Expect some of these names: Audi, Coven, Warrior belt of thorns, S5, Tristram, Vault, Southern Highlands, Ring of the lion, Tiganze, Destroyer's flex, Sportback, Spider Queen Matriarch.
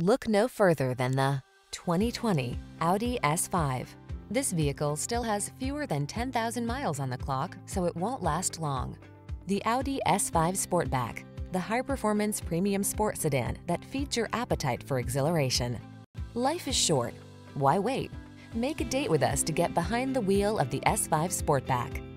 Look no further than the 2020 Audi S5. This vehicle still has fewer than 10,000 miles on the clock, so it won't last long. The Audi S5 Sportback, the high-performance premium sport sedan that feeds your appetite for exhilaration. Life is short. Why wait? Make a date with us to get behind the wheel of the S5 Sportback.